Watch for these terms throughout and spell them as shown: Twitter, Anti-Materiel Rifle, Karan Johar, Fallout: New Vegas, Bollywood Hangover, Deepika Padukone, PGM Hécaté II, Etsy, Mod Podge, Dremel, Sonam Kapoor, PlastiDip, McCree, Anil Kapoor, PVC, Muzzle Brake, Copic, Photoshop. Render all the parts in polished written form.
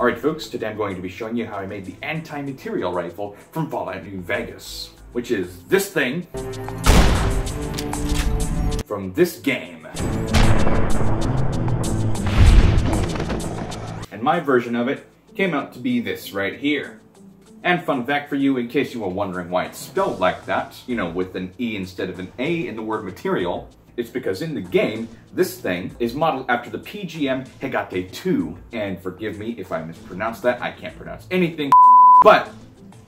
Alright folks, today I'm going to be showing you how I made the anti-materiel rifle from Fallout New Vegas, which is this thing from this game. And my version of it came out to be this right here. And fun fact for you, in case you were wondering why it's spelled like that, you know, with an E instead of an A in the word material, it's because in the game, this thing is modeled after the PGM Hécaté II. And forgive me if I mispronounce that, I can't pronounce anything, but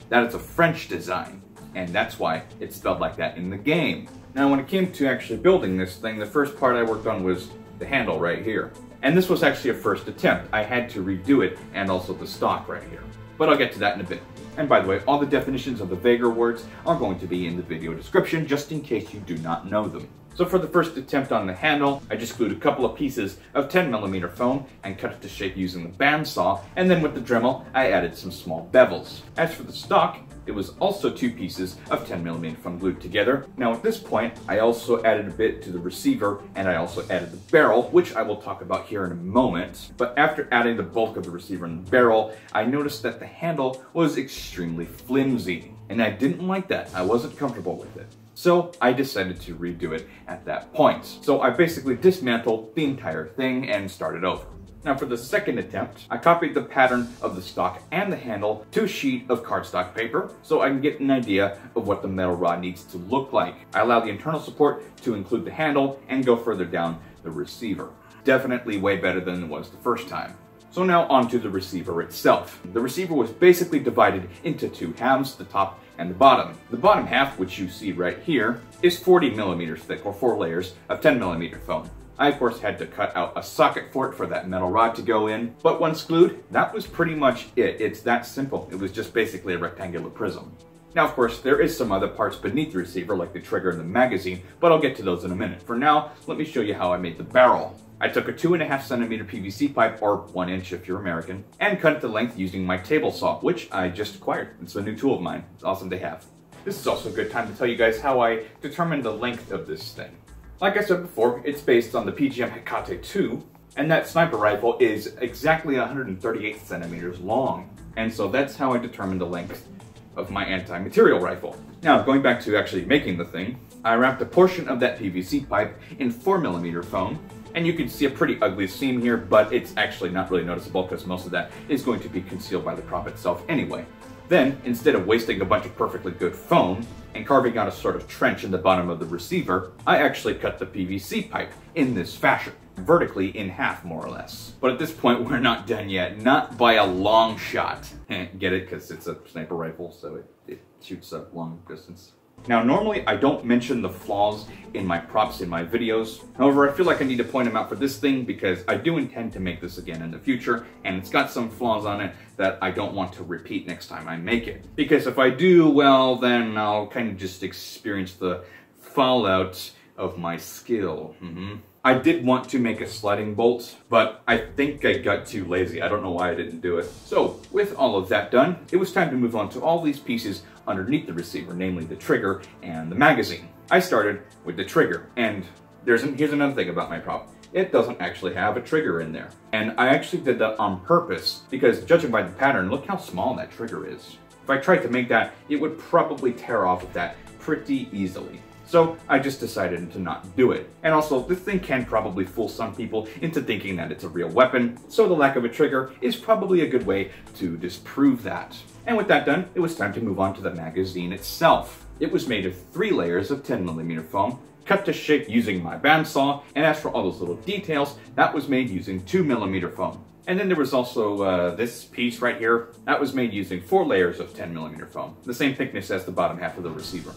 that is a French design. And that's why it's spelled like that in the game. Now when it came to actually building this thing, the first part I worked on was the handle right here. And this was actually a first attempt. I had to redo it and also the stock right here. But I'll get to that in a bit. And by the way, all the definitions of the vaguer words are going to be in the video description, just in case you do not know them. So for the first attempt on the handle, I just glued a couple of pieces of 10mm foam and cut it to shape using the bandsaw, and then with the Dremel, I added some small bevels. As for the stock, it was also two pieces of 10mm foam glued together. Now at this point, I also added a bit to the receiver, and I also added the barrel, which I will talk about here in a moment. But after adding the bulk of the receiver and the barrel, I noticed that the handle was extremely flimsy, and I didn't like that. I wasn't comfortable with it. So I decided to redo it at that point. So I basically dismantled the entire thing and started over. Now for the second attempt, I copied the pattern of the stock and the handle to a sheet of cardstock paper so I can get an idea of what the metal rod needs to look like. I allow the internal support to include the handle and go further down the receiver. Definitely way better than it was the first time. So now onto the receiver itself. The receiver was basically divided into two halves, the top and the bottom. The bottom half, which you see right here, is 40mm thick, or 4 layers of 10mm foam. I of course had to cut out a socket for it for that metal rod to go in, but once glued, that was pretty much it. It's that simple. It was just basically a rectangular prism. Now of course, there is some other parts beneath the receiver, like the trigger and the magazine, but I'll get to those in a minute. For now, let me show you how I made the barrel. I took a 2.5 centimeter PVC pipe, or 1 inch if you're American, and cut it to length using my table saw, which I just acquired. It's a new tool of mine. It's awesome to have. This is also a good time to tell you guys how I determined the length of this thing. Like I said before, it's based on the PGM Hécaté II, and that sniper rifle is exactly 138 centimeters long. And so that's how I determined the length of my anti-materiel rifle. Now, going back to actually making the thing, I wrapped a portion of that PVC pipe in 4mm foam, and you can see a pretty ugly seam here, but it's actually not really noticeable because most of that is going to be concealed by the prop itself anyway. Then, instead of wasting a bunch of perfectly good foam and carving out a sort of trench in the bottom of the receiver, I actually cut the PVC pipe in this fashion, vertically in half more or less. But at this point, we're not done yet, not by a long shot. Get it? Because it's a sniper rifle, so it shoots a long distance. Now, normally I don't mention the flaws in my props in my videos. However, I feel like I need to point them out for this thing because I do intend to make this again in the future, and it's got some flaws on it that I don't want to repeat next time I make it. Because if I do, well, then I'll kind of just experience the fallout of my skill. I did want to make a sliding bolt, but I think I got too lazy. I don't know why I didn't do it. So, with all of that done, it was time to move on to all these pieces underneath the receiver, namely the trigger and the magazine. I started with the trigger, and here's another thing about my prop. It doesn't actually have a trigger in there. And I actually did that on purpose, because judging by the pattern, look how small that trigger is. If I tried to make that, it would probably tear off of that pretty easily. So I just decided to not do it. And also, this thing can probably fool some people into thinking that it's a real weapon, so the lack of a trigger is probably a good way to disprove that. And with that done, it was time to move on to the magazine itself. It was made of 3 layers of 10mm foam, cut to shape using my bandsaw, and as for all those little details, that was made using 2mm foam. And then there was also this piece right here, that was made using 4 layers of 10mm foam, the same thickness as the bottom half of the receiver.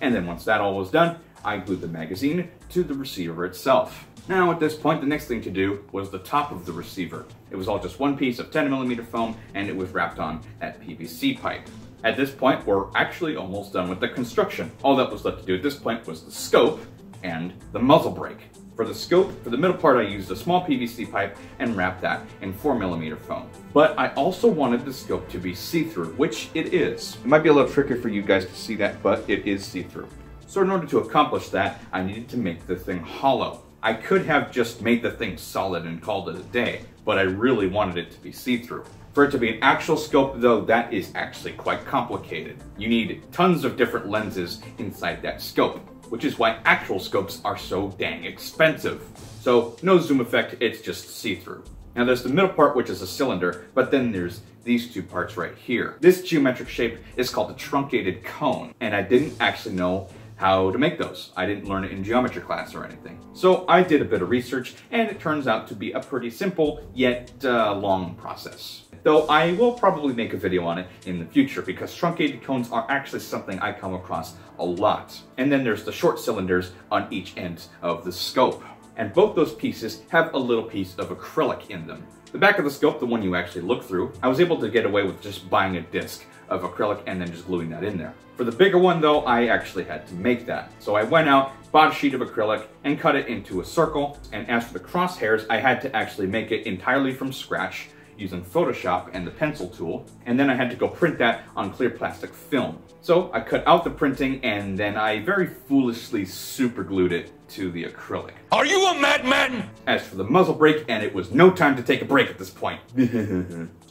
And then once that all was done, I glued the magazine to the receiver itself. Now at this point, the next thing to do was the top of the receiver. It was all just one piece of 10mm foam, and it was wrapped on that PVC pipe. At this point, we're actually almost done with the construction. All that was left to do at this point was the scope and the muzzle brake. For the scope, for the middle part, I used a small PVC pipe and wrapped that in 4mm foam. But I also wanted the scope to be see-through, which it is. It might be a little tricky for you guys to see that, but it is see-through. So in order to accomplish that, I needed to make the thing hollow. I could have just made the thing solid and called it a day, but I really wanted it to be see-through. For it to be an actual scope, though, that is actually quite complicated. You need tons of different lenses inside that scope, which is why actual scopes are so dang expensive. So no zoom effect, it's just see-through. Now there's the middle part, which is a cylinder, but then there's these two parts right here. This geometric shape is called a truncated cone, and I didn't actually know how to make those. I didn't learn it in geometry class or anything. So I did a bit of research, and it turns out to be a pretty simple, yet long process. Though I will probably make a video on it in the future, because truncated cones are actually something I come across a lot. And then there's the short cylinders on each end of the scope. And both those pieces have a little piece of acrylic in them. The back of the scope, the one you actually look through, I was able to get away with just buying a disc of acrylic and then just gluing that in there. For the bigger one though, I actually had to make that. So I went out, bought a sheet of acrylic, and cut it into a circle. And as for the crosshairs, I had to actually make it entirely from scratch using Photoshop and the pencil tool. And then I had to go print that on clear plastic film. So I cut out the printing, and then I very foolishly super glued it to the acrylic. Are you a madman? As for the muzzle brake, and it was no time to take a break at this point.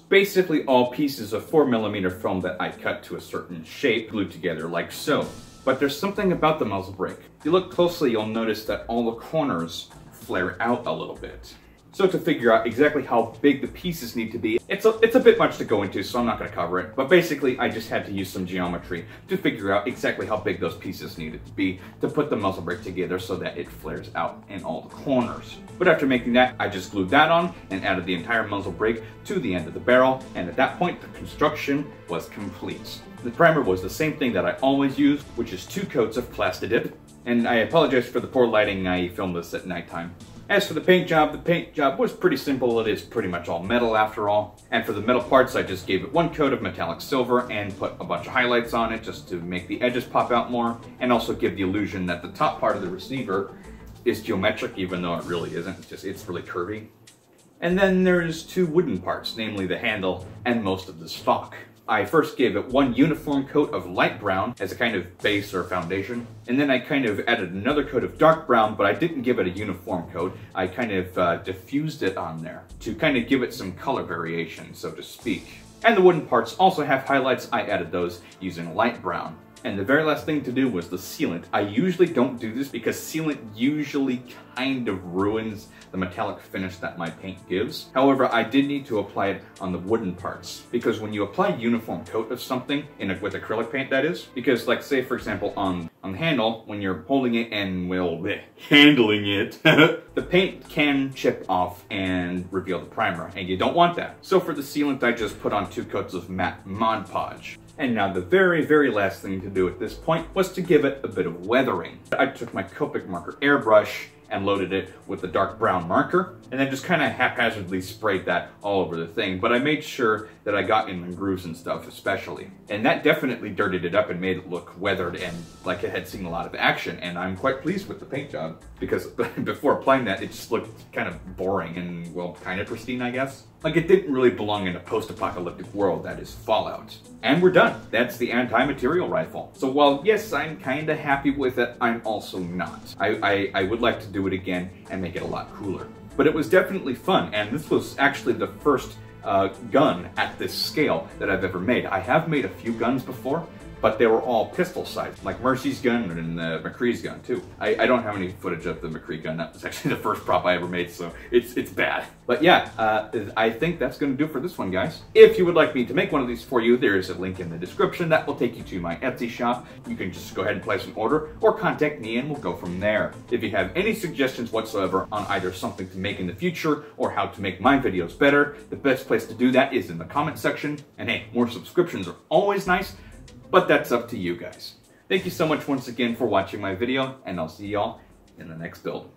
Basically all pieces of 4mm film that I cut to a certain shape glued together like so. But there's something about the muzzle brake. If you look closely, you'll notice that all the corners flare out a little bit. So to figure out exactly how big the pieces need to be, it's a bit much to go into, so I'm not going to cover it. But basically, I just had to use some geometry to figure out exactly how big those pieces needed to be to put the muzzle brake together so that it flares out in all the corners. But after making that, I just glued that on and added the entire muzzle brake to the end of the barrel. And at that point, the construction was complete. The primer was the same thing that I always used, which is 2 coats of PlastiDip. And I apologize for the poor lighting. I filmed this at nighttime. As for the paint job was pretty simple. It is pretty much all metal after all. And for the metal parts, I just gave it 1 coat of metallic silver and put a bunch of highlights on it just to make the edges pop out more and also give the illusion that the top part of the receiver is geometric, even though it really isn't. It's really curvy. And then there's 2 wooden parts, namely the handle and most of the stock. I first gave it 1 uniform coat of light brown as a kind of base or foundation, and then I kind of added another coat of dark brown, but I didn't give it a uniform coat. I kind of diffused it on there to kind of give it some color variation, so to speak. And the wooden parts also have highlights. I added those using light brown. And the very last thing to do was the sealant. I usually don't do this because sealant usually kind of ruins the metallic finish that my paint gives. However, I did need to apply it on the wooden parts, because when you apply a uniform coat of something, with acrylic paint that is, because like say for example on the handle, when you're holding it and handling it, the paint can chip off and reveal the primer, and you don't want that. So for the sealant, I just put on 2 coats of matte Mod Podge. And now the very, very last thing to do at this point was to give it a bit of weathering. I took my Copic marker airbrush and loaded it with the dark brown marker, and then just kind of haphazardly sprayed that all over the thing. But I made sure that I got in the grooves and stuff especially. And that definitely dirtied it up and made it look weathered and like it had seen a lot of action. And I'm quite pleased with the paint job, because before applying that, it just looked kind of boring and, well, kind of pristine, I guess. Like it didn't really belong in a post-apocalyptic world that is Fallout. And we're done. That's the Anti-Materiel Rifle. So while yes, I'm kind of happy with it, I'm also not. I would like to do it again and make it a lot cooler. But it was definitely fun, and this was actually the first gun at this scale that I've ever made. I have made a few guns before, but they were all pistol-sized, like Mercy's gun and McCree's gun too. I don't have any footage of the McCree gun. That was actually the first prop I ever made, so it's bad. But yeah, I think that's gonna do it for this one, guys. If you would like me to make one of these for you, there is a link in the description that will take you to my Etsy shop. You can just go ahead and place an order or contact me and we'll go from there. If you have any suggestions whatsoever on either something to make in the future or how to make my videos better, the best place to do that is in the comment section. And hey, more subscriptions are always nice, but that's up to you guys. Thank you so much once again for watching my video, and I'll see y'all in the next build.